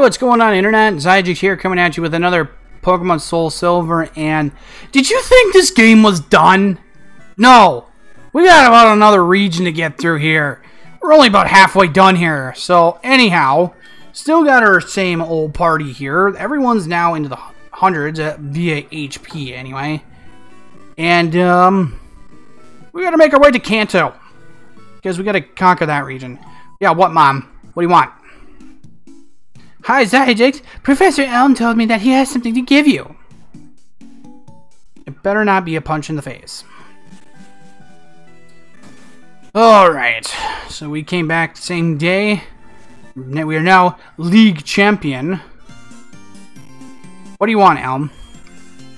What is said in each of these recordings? what's going on, Internet? Zygix here, coming at you with another Pokemon Soul Silver, and... Did you think this game was done? No! We got about another region to get through here. We're only about halfway done here, so anyhow... Still got our same old party here. Everyone's now into the hundreds, via HP, anyway. And, we gotta make our way to Kanto. Because we gotta conquer that region. Yeah, what, Mom? What do you want? Hi, Zygix. Professor Elm told me that he has something to give you. It better not be a punch in the face. Alright. So we came back the same day. We are now league champion. What do you want, Elm?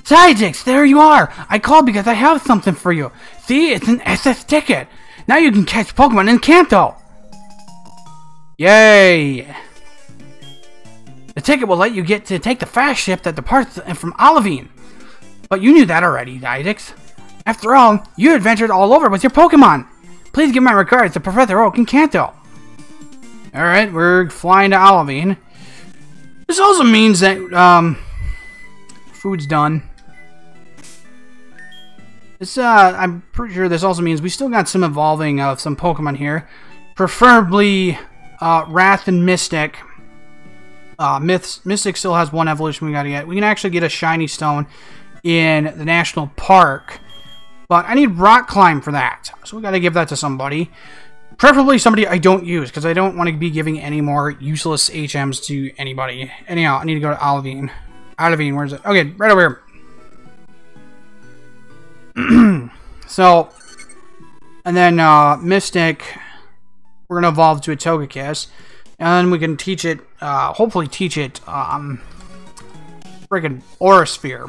Zygix, there you are! I called because I have something for you. See, it's an SS ticket. Now you can catch Pokemon in Kanto. Yay! The ticket will let you get to take the fast ship that departs from Olivine. But you knew that already, Dietix. After all, you adventured all over with your Pokemon. Please give my regards to Professor Oak in Kanto. Alright, we're flying to Olivine. This also means that, food's done. This, I'm pretty sure this also means we still got some evolving of some Pokemon here. Preferably, Wrath and Mystic. Mystic still has one evolution we gotta get. We can actually get a shiny stone in the National Park. But I need Rock Climb for that. So we gotta give that to somebody. Preferably somebody I don't use, because I don't want to be giving any more useless HMs to anybody. Anyhow, I need to go to Olivine. Olivine, where is it? Okay, right over here. So, and then Mystic, we're going to evolve to a Togekiss. And then we can teach it, hopefully teach it, friggin' Aura Sphere.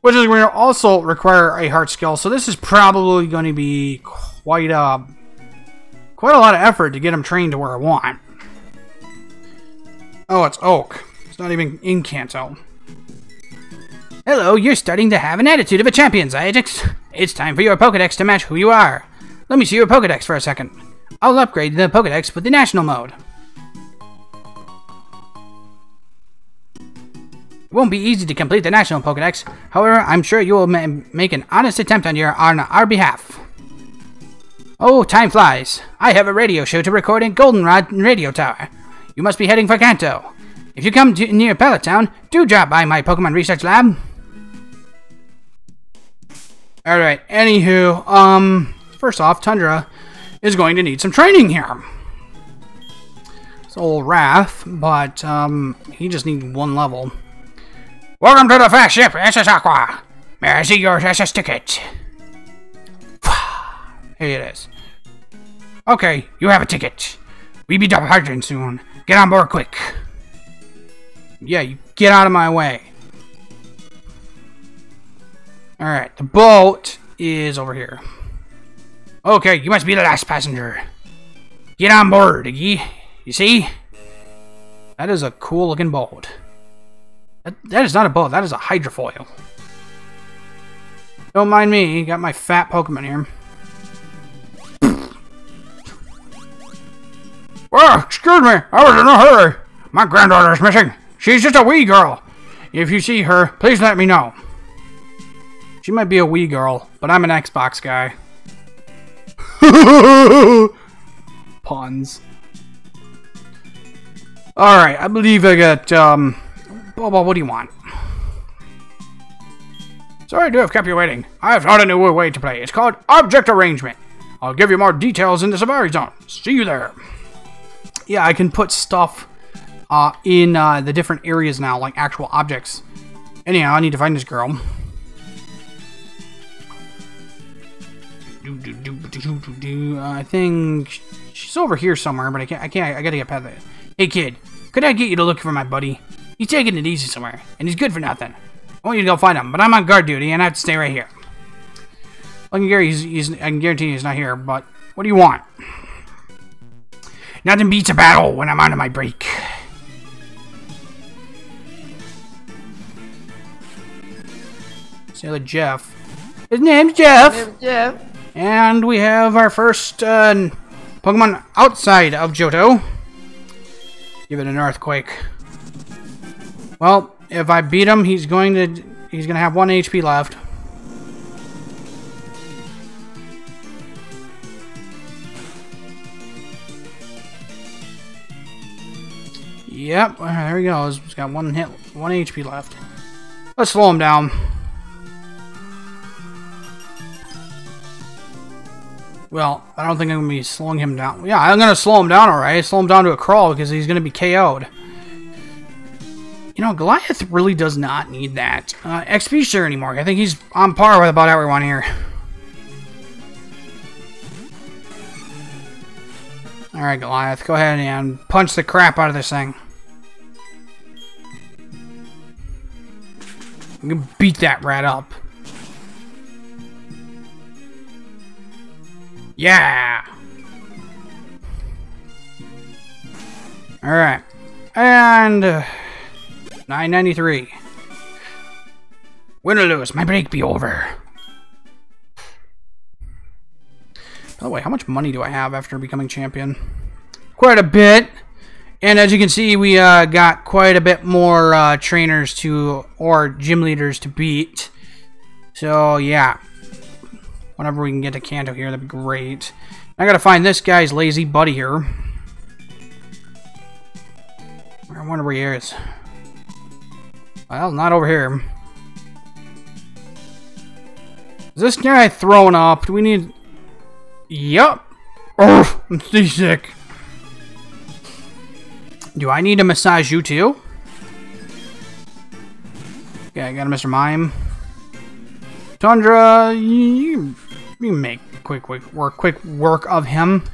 Which is going to also require a heart skill, so this is probably going to be quite a... Quite a lot of effort to get him trained to where I want. Oh, it's Oak. It's not even in Kanto. Hello, you're starting to have an attitude of a champion, Zygix. It's time for your Pokedex to match who you are. Let me see your Pokedex for a second. I'll upgrade the Pokedex with the National Mode. It won't be easy to complete the National Pokedex. However, I'm sure you will make an honest attempt on our behalf. Oh, time flies. I have a radio show to record in Goldenrod Radio Tower. You must be heading for Kanto. If you come near Pellet Town, do drop by my Pokemon Research Lab. Alright, anywho, first off, Tundra is going to need some training here. It's old Wrath, but, he just needs one level. Welcome to the fast ship, SS Aqua. May I see your SS ticket? Here it is. Okay, you have a ticket. We be departing soon. Get on board quick. Yeah, you get out of my way. Alright, the boat is over here. Okay, you must be the last passenger. Get on board, Iggy. You see? That is a cool looking boat. That is not a boat, that is a hydrofoil. Don't mind me, got my fat Pokemon here. Oh, excuse me, I was in a hurry. My granddaughter's missing. She's just a wee girl. If you see her, please let me know. She might be a wee girl, but I'm an Xbox guy. Puns. Alright, I believe I got, Bobo, what do you want? Sorry to have kept you waiting. I have found a new way to play. It's called Object Arrangement. I'll give you more details in the Safari Zone. See you there. Yeah, I can put stuff in the different areas now, like actual objects. Anyhow, I need to find this girl. I think she's over here somewhere, but I gotta get past that. Hey kid, could I get you to look for my buddy? He's taking it easy somewhere, and he's good for nothing. I want you to go find him, but I'm on guard duty, and I have to stay right here. I can guarantee he's not here, but what do you want? Nothing beats a battle when I'm out of my break. Sailor Jeff. His name's Jeff. His name's Jeff. And we have our first Pokemon outside of Johto. Give it an earthquake. Well, if I beat him, he's gonna have 1 HP left. Yep, there he goes. He's got 1 HP left. Let's slow him down. Well, I don't think I'm going to be slowing him down. Yeah, I'm going to slow him down, alright. Slow him down to a crawl because he's going to be KO'd. You know, Goliath really does not need that XP share anymore. I think he's on par with about everyone here. Alright, Goliath, go ahead and punch the crap out of this thing. I'm going to beat that rat up. Yeah! Alright. And 993. Win or lose, my break be over. By the way, how much money do I have after becoming champion? Quite a bit. And as you can see, we got quite a bit more trainers to, or gym leaders to beat. So, yeah. Whenever we can get to Kanto here, that'd be great. I gotta find this guy's lazy buddy here. I wonder where he is. Well, not over here. Is this guy thrown up? Do we need... Yup! Oh, I'm seasick. Do I need to massage you too? Okay, I got a Mr. Mime. Tundra, you make quick work of him.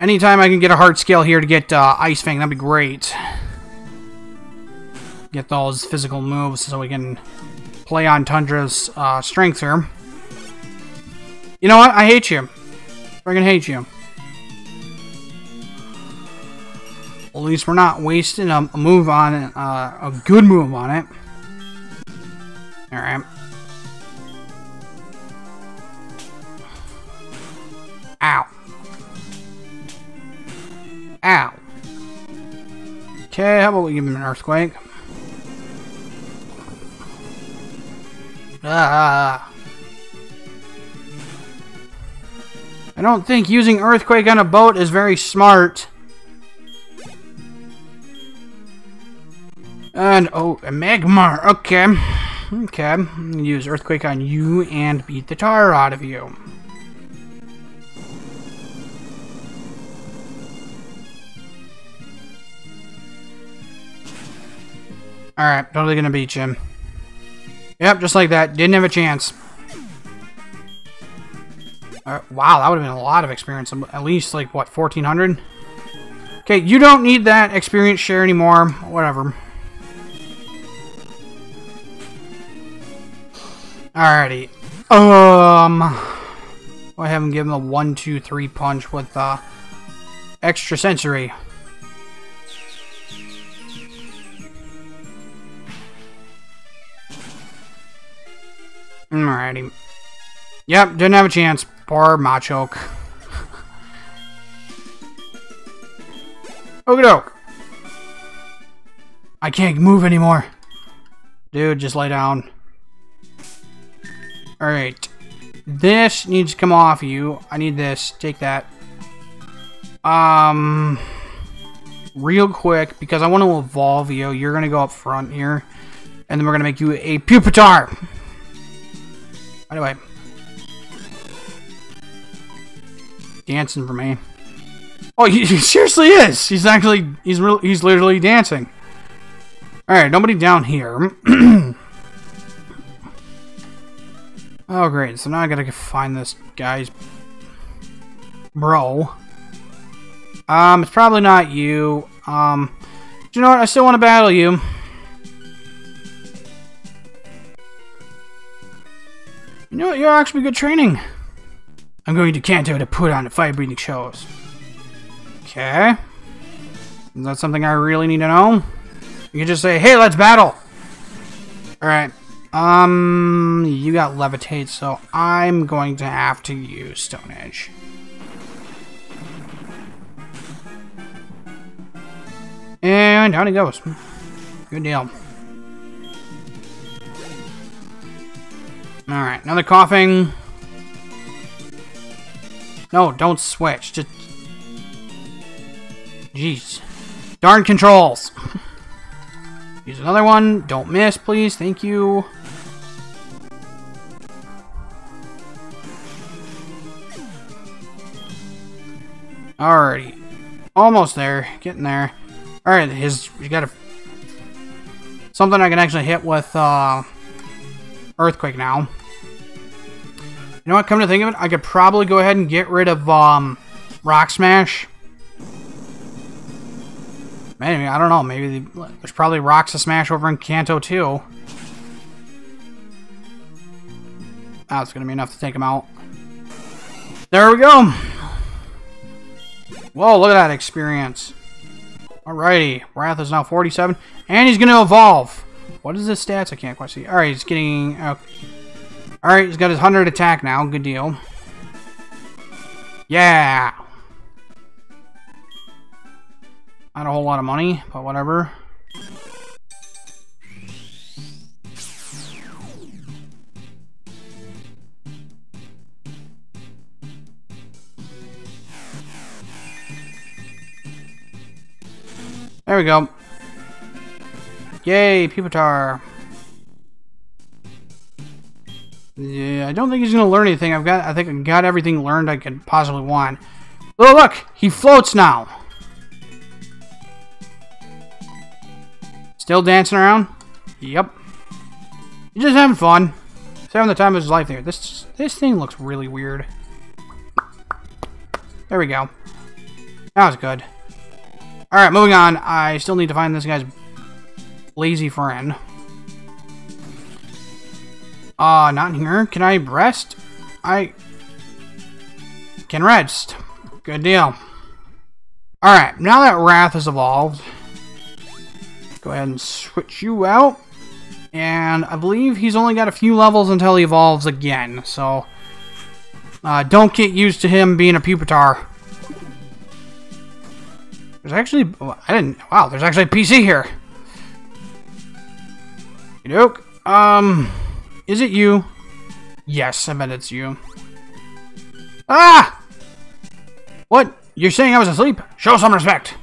Anytime I can get a hard scale here to get Ice Fang, that'd be great. Get those physical moves so we can play on Tundra's strength here. You know what? I hate you. Friggin' hate you. At least we're not wasting a move on it, a good move on it. All right. Ow. Ow. Okay, how about we give him an earthquake? Ah. I don't think using earthquake on a boat is very smart. And, oh, a Magmar. Okay. Okay, I'm gonna use earthquake on you and beat the tar out of you. Alright, totally gonna beat you. Yep, just like that. Didn't have a chance. Wow, that would have been a lot of experience. At least, like, what, 1,400? Okay, you don't need that experience share anymore. Whatever. Alrighty. Go ahead and give him a 1-2-3 punch with, extra sensory. Alrighty. Yep, didn't have a chance. Poor Machoke. Okie doke. I can't move anymore. Dude, just lay down. Alright. This needs to come off you. I need this. Take that. Real quick, because I want to evolve you. You're going to go up front here. And then we're going to make you a Pupitar. Anyway. Dancing for me. Oh, he seriously is! He's actually... He's literally dancing. Alright, nobody down here. Oh, great. So now I gotta find this guy's... bro. It's probably not you. Do you know what? I still want to battle you. You know what? You're actually good training. I'm going to Kanto to put on the fire-breathing shows. Okay. Is that something I really need to know? You can just say, hey, let's battle! Alright. You got levitate, so I'm going to have to use Stone Edge. And down he goes. Good deal. Alright, another coughing. No, don't switch. Just... Jeez. Darn controls! Use another one. Don't miss, please. Thank you. Alrighty. Almost there. Getting there. Alright, you gotta... Something I can actually hit with, Earthquake now. You know what? Come to think of it, I could probably go ahead and get rid of, Rock Smash. Maybe, I don't know, maybe there's probably rocks to smash over in Kanto, too. That's gonna be enough to take him out. There we go! Whoa, look at that experience. Alrighty, Wrath is now 47, and he's gonna evolve! What is his stats? I can't quite see. Alright, he's getting... Alright, he's got his 100 attack now, good deal. Yeah! Not a whole lot of money, but whatever. There we go. Yay, Pupitar. Yeah, I don't think he's gonna learn anything. I think I got everything learned I could possibly want. Oh look! He floats now! Still dancing around? Yep. He's just having fun. He's having the time of his life there. This thing looks really weird. There we go. That was good. Alright, moving on. I still need to find this guy's lazy friend. Not here. Can I rest? I can rest. Good deal. Alright, now that Wrath has evolved... Go ahead and switch you out. And I believe he's only got a few levels until he evolves again. So, don't get used to him being a Pupitar. There's actually... Wow, there's actually a PC here. Doke. Is it you? Yes, I bet it's you. Ah! What? You're saying I was asleep? Show some respect.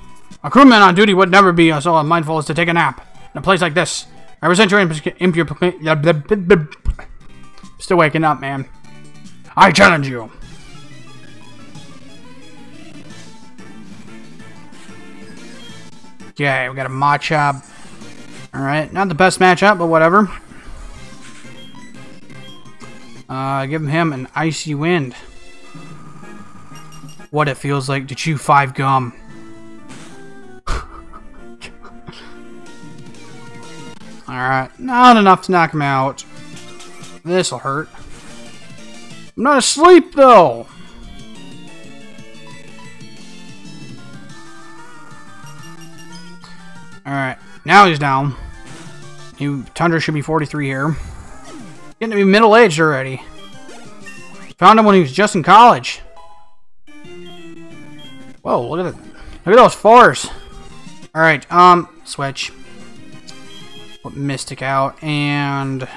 A crewman on duty would never be so unmindful as to take a nap in a place like this. I resent your impure... Still waking up, man. I challenge you. Okay, we got a Machop. Alright, not the best matchup, but whatever. Give him an icy wind. What it feels like to chew 5 gum. Alright, not enough to knock him out. This'll hurt. I'm not asleep, though! Alright, now he's down. New Tundra should be 43 here. Getting to be middle-aged already. Found him when he was just in college. Whoa, look at it. Look at those 4s. Alright, switch. Put Mystic out, and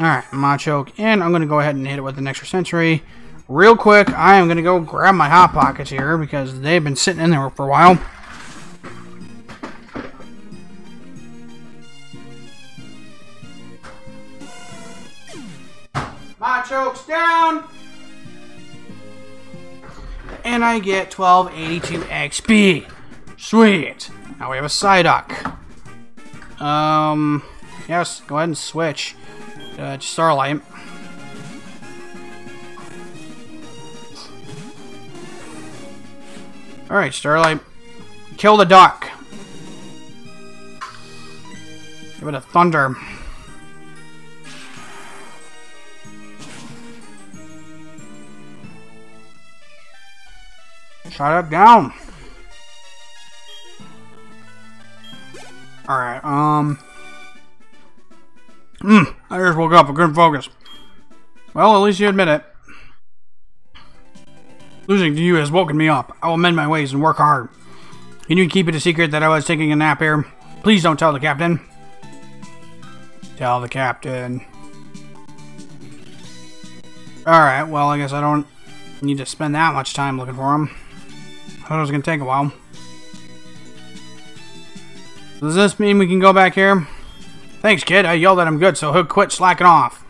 alright, Machoke, and I'm gonna go ahead and hit it with an extra sensory. Real quick, I am gonna go grab my Hot Pockets here, because they've been sitting in there for a while. Machoke's down! And I get 1282 XP. Sweet. Now we have a Psyduck. Yes, go ahead and switch to Starlight. Alright, Starlight. Kill the duck. Give it a thunder. Shut up down. Alright, I just woke up, I couldn't focus. Well, at least you admit it. Losing to you has woken me up. I will mend my ways and work hard. Can you keep it a secret that I was taking a nap here? Please don't tell the captain. Tell the captain. Alright, well, I guess I don't need to spend that much time looking for him. I thought it was going to take a while. Does this mean we can go back here? Thanks, kid. I yelled at him good, so he'll quit slacking off.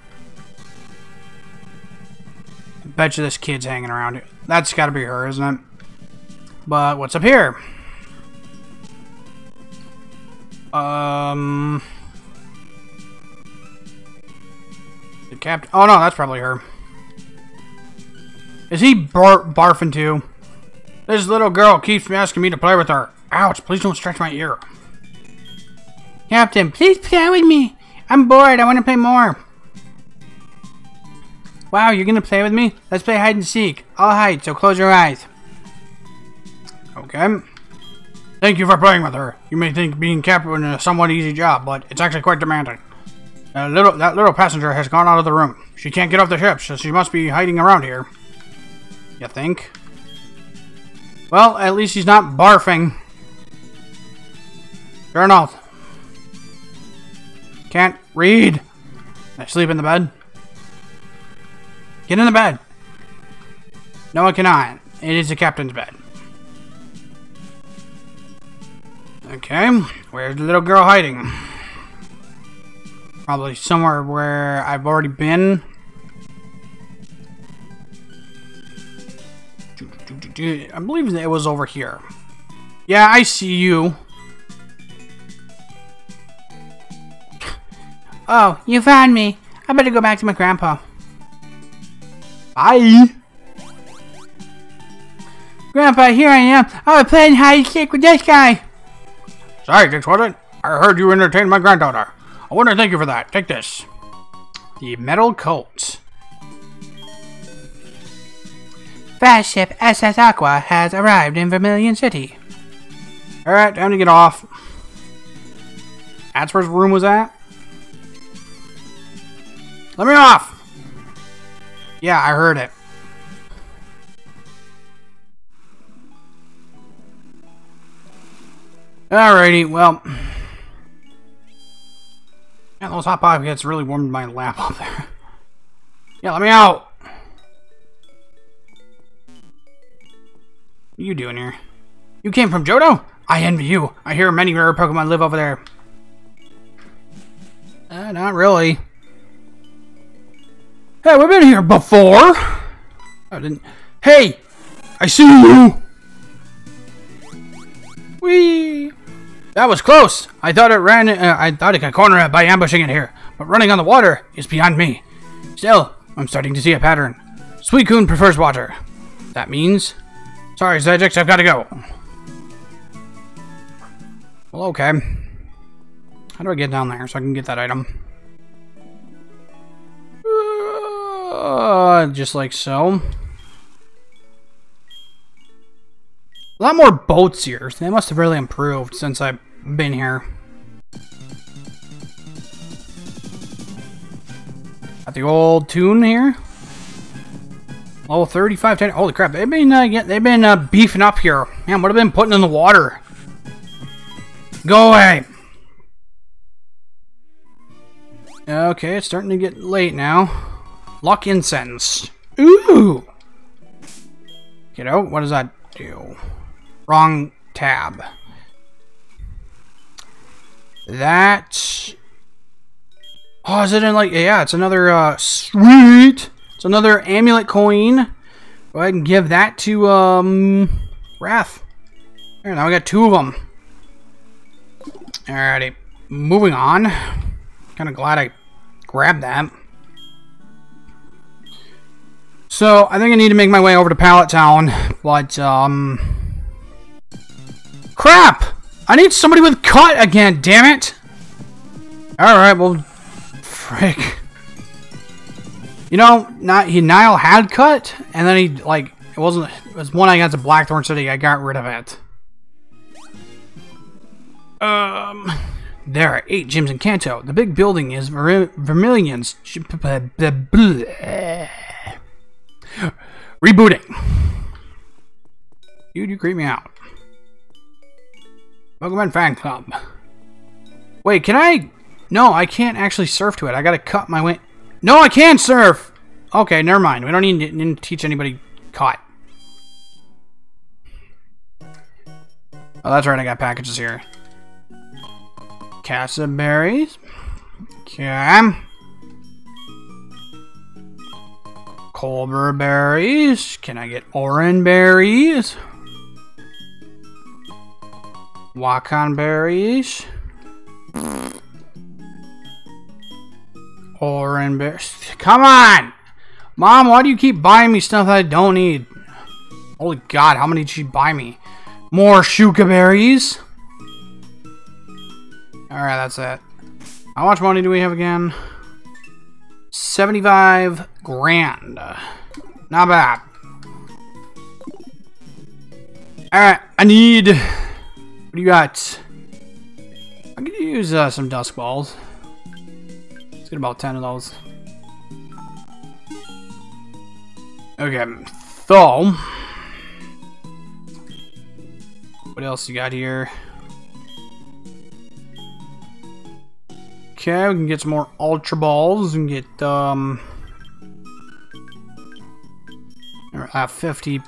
I bet you this kid's hanging around. That's got to be her, isn't it? But what's up here? The captain. Oh no, that's probably her. Is he barfing too? This little girl keeps asking me to play with her. Ouch! Please don't stretch my ear. Captain, please play with me. I'm bored. I want to play more. Wow, you're gonna play with me? Let's play hide and seek. I'll hide, so close your eyes. Okay. Thank you for playing with her. You may think being captain is a somewhat easy job, but it's actually quite demanding. That little passenger has gone out of the room. She can't get off the ship, so she must be hiding around here. You think? Well, at least she's not barfing. Sure enough. Can't read. I sleep in the bed. Get in the bed. No, I cannot. It is the captain's bed. Okay, where's the little girl hiding? Probably somewhere where I've already been. I believe it was over here. Yeah, I see you. Oh, you found me. I better go back to my grandpa. Bye. Grandpa, here I am. I was playing hide and seek with this guy. Sorry, Dix, was it? I heard you entertained my granddaughter. I want to thank you for that. Take this. The Metal Coat. Fast ship SS Aqua has arrived in Vermilion City. Alright, time to get off. That's where his room was at? Let me off! Yeah, I heard it. Alrighty, well. Yeah, those hot pockets really warmed my lap up there. Yeah, let me out! What are you doing here? You came from Johto? I envy you. I hear many rare Pokemon live over there. Not really. Hey, we've been here before! I didn't. Hey! I see you! Whee! That was close. I thought it ran. I thought it could corner it by ambushing it here, but running on the water is beyond me. Still, I'm starting to see a pattern. Suicune prefers water. That means, sorry, Zygix, I've got to go. Well, okay. How do I get down there so I can get that item? Just like so. A lot more boats here. They must have really improved since I've been here. Got the old tune here. Oh, 35, 10. Holy crap! They've been beefing up here. Man, what have they been putting in the water? Go away. Okay, it's starting to get late now. Lock incense. Ooh. Get out. What does that do? Wrong tab. That. Oh, is it in like. Yeah, it's another. Sweet! It's another amulet coin. Go ahead and give that to. Wrath. There, now we got two of them. Alrighty. Moving on. Kind of glad I grabbed that. So, I think I need to make my way over to Pellet Town, but, crap! I need somebody with cut again, damn it! Alright, well, frick. You know, Niall had cut, and then he, like, it wasn't, it was one I got to Blackthorn City, I got rid of it. There are 8 gyms in Kanto. The big building is Vermilion's. Rebooting. Dude, you creep me out. Pokemon Fan Club. Wait, can I? No, I can't actually surf to it. I gotta cut my way. No, I can surf! Okay, never mind. We don't need to teach anybody caught. Oh, that's right. I got packages here. Cassaberries. Okay. Colbur berries. Can I get orange berries? Wakon berries. Orange berries. Come on! Mom, why do you keep buying me stuff I don't need? Holy God, how many did she buy me? More Shuka berries. Alright, that's it. How much money do we have again? 75 grand. Not bad. Alright, I need... What do you got? I'm gonna use some dust balls. Let's get about 10 of those. Okay, so... What else you got here? Okay, we can get some more Ultra Balls and get, 50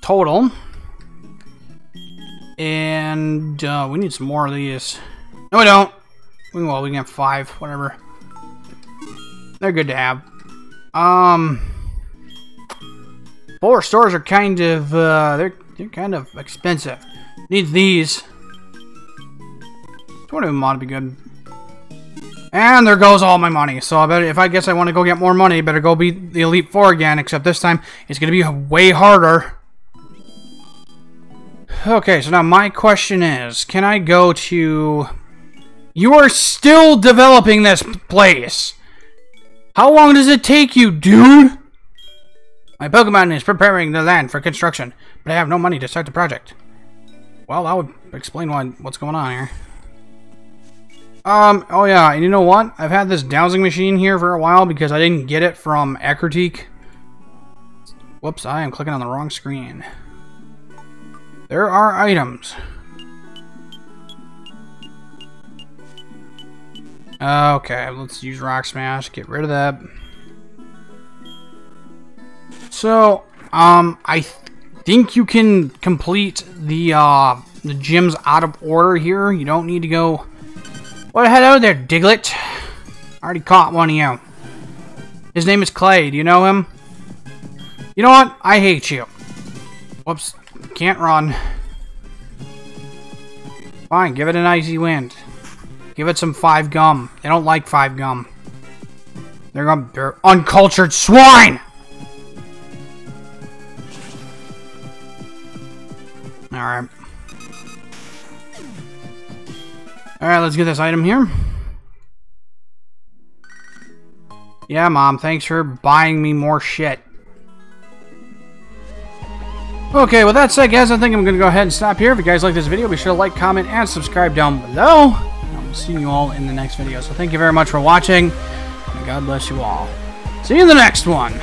total. And, we need some more of these. No, we don't! Well, we can have 5, whatever. They're good to have. 4 stores are kind of, they're kind of expensive. Need these. 20 of them ought to be good. And there goes all my money. So I better, if I guess I want to go get more money, better go beat the Elite Four again. Except this time, it's going to be way harder. Okay, so now my question is, can I go to... You are still developing this place. How long does it take you, dude? My Pokemon is preparing the land for construction, but I have no money to start the project. Well, that would explain what's going on here. Oh yeah, and you know what? I've had this dowsing machine here for a while because I didn't get it from Acritique. Whoops, I am clicking on the wrong screen. There are items. Okay, let's use Rock Smash, get rid of that. So, I think you can complete the gyms out of order here. You don't need to go... Well, hello there, Diglett. I already caught one of you. His name is Clay. Do you know him? You know what? I hate you. Whoops. Can't run. Fine. Give it an icy wind. Give it some 5 gum. They don't like 5 gum. They're uncultured swine! Alright. Alright, let's get this item here. Yeah, Mom, thanks for buying me more shit. Okay, well that's it, guys. I think I'm going to go ahead and stop here. If you guys like this video, be sure to like, comment, and subscribe down below. And I'll see you all in the next video. So thank you very much for watching, and God bless you all. See you in the next one.